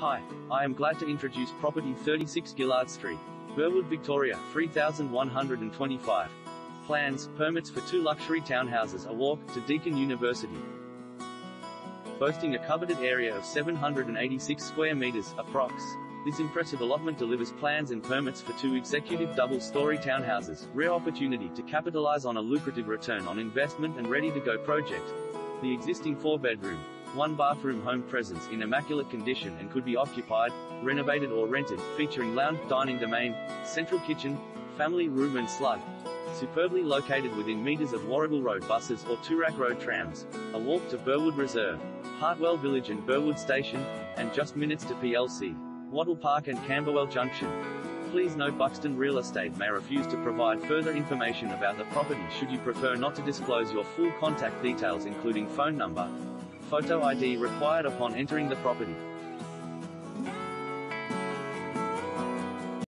Hi, I am glad to introduce property 36 Gillard Street, Burwood, Victoria, 3125. Plans, permits for two luxury townhouses, a walk to Deakin University. Boasting a coveted area of 786 square meters, approx. This impressive allotment delivers plans and permits for two executive double-story townhouses, rare opportunity to capitalize on a lucrative return on investment and ready-to-go project. The existing four-bedroom, one-bathroom home presents in immaculate condition and could be occupied, renovated or rented, featuring lounge, dining domain, central kitchen, family room and slug. Superbly located within meters of Warrigal Road buses or Turak Road trams, a walk to Burwood Reserve, Hartwell Village and Burwood Station, and just minutes to PLC. Wattle Park and Camberwell Junction. Please note Buxton Real Estate may refuse to provide further information about the property should you prefer not to disclose your full contact details including phone number. Photo ID required upon entering the property.